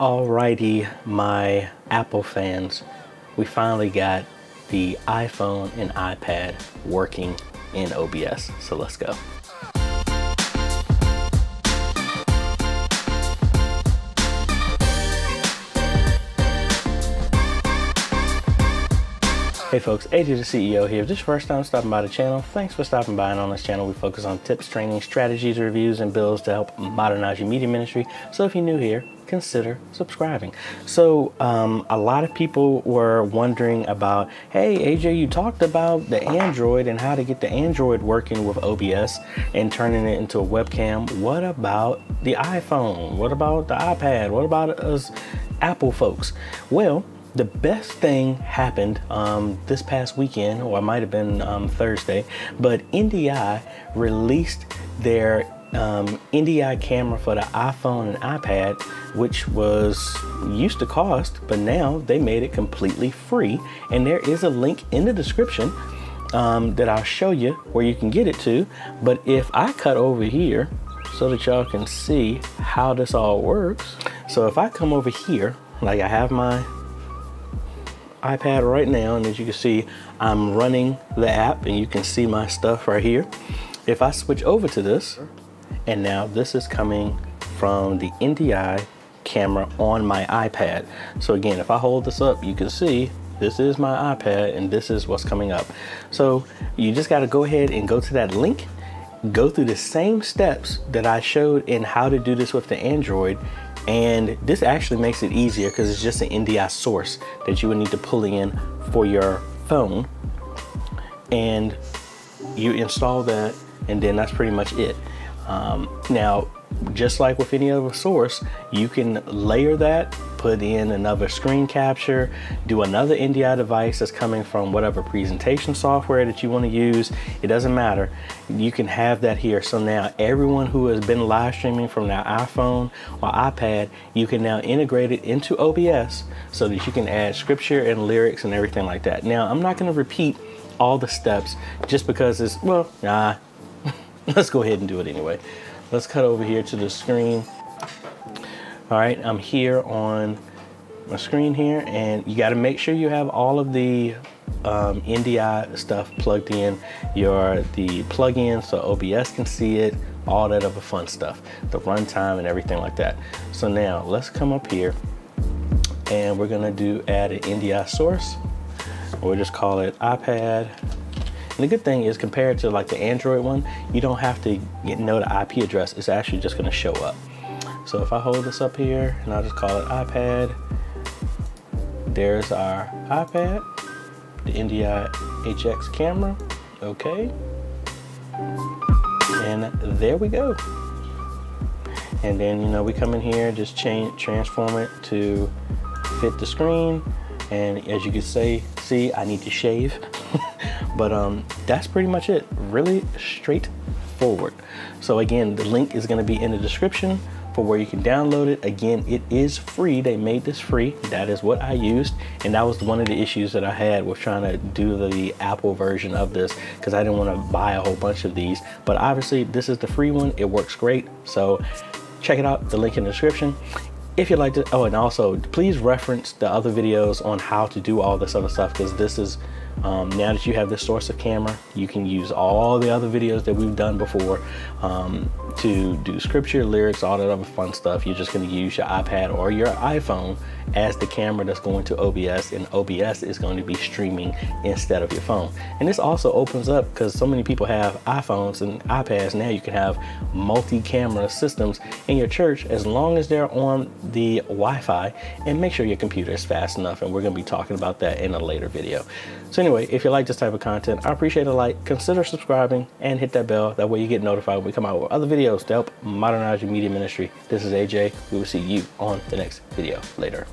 Alrighty, my Apple fans, we finally got the iPhone and iPad working in OBS, so let's go. Hey folks, AJ the CEO here. If this is your first time stopping by the channel, thanks for stopping by. And on this channel, we focus on tips, training, strategies, reviews, and builds to help modernize your media ministry. So if you're new here, consider subscribing. So a lot of people were wondering about, hey AJ, you talked about the Android and how to get the Android working with OBS and turning it into a webcam. What about the iPhone? What about the iPad? What about us Apple folks? Well, the best thing happened this past weekend, or it might have been Thursday, but NDI released their NDI camera for the iPhone and iPad, which was used to cost, but now they made it completely free. And there is a link in the description that I'll show you where you can get it to. But if I cut over here so that y'all can see how this all works. So if I come over here, like I have my iPad right now, and as you can see, I'm running the app and you can see my stuff right here. If I switch over to this, and now this is coming from the NDI camera on my iPad. So again, if I hold this up, you can see this is my iPad and this is what's coming up. So you just got to go ahead and go to that link, go through the same steps that I showed in how to do this with the Android. And this actually makes it easier because it's just an NDI source that you would need to pull in for your phone. And you install that, and then that's pretty much it. Now, just like with any other source, you can layer that, put in another screen capture, do another NDI device that's coming from whatever presentation software that you want to use. It doesn't matter. You can have that here. So now everyone who has been live streaming from their iPhone or iPad, you can now integrate it into OBS so that you can add scripture and lyrics and everything like that. Now, I'm not going to repeat all the steps just because it's, well, nah, let's go ahead and do it anyway. Let's cut over here to the screen. All right, I'm here on my screen here, and you gotta make sure you have all of the NDI stuff plugged in, the plugin so OBS can see it, all that other fun stuff, the runtime and everything like that. So now let's come up here and we're gonna add an NDI source. We'll just call it iPad. And the good thing is, compared to like the Android one, you don't have to know the IP address. It's actually just gonna show up. So if I hold this up here and I'll just call it iPad, there's our iPad, the NDI HX camera, okay. And there we go. And then, you know, we come in here, just transform it to fit the screen. And as you can see, I need to shave. But that's pretty much it. Really straightforward. So again, the link is gonna be in the description for where you can download it. Again, it is free. They made this free. That is what I used. And that was one of the issues that I had with trying to do the Apple version of this, because I didn't want to buy a whole bunch of these. But obviously this is the free one. It works great. So check it out. The link in the description. If you'd like to, oh, and also please reference the other videos on how to do all this other stuff, because this is, now that you have this source of camera, you can use all the other videos that we've done before to do scripture, lyrics, all that other fun stuff. You're just going to use your iPad or your iPhone as the camera that's going to OBS, and OBS is going to be streaming instead of your phone. And this also opens up, because so many people have iPhones and iPads, now you can have multi-camera systems in your church as long as they're on the Wi-Fi, and make sure your computer is fast enough, and we're going to be talking about that in a later video. So anyway, if you like this type of content, I appreciate a like, consider subscribing, and hit that bell. That way you get notified when we come out with other videos to help modernize your media ministry. This is AJ. We will see you on the next video. Later.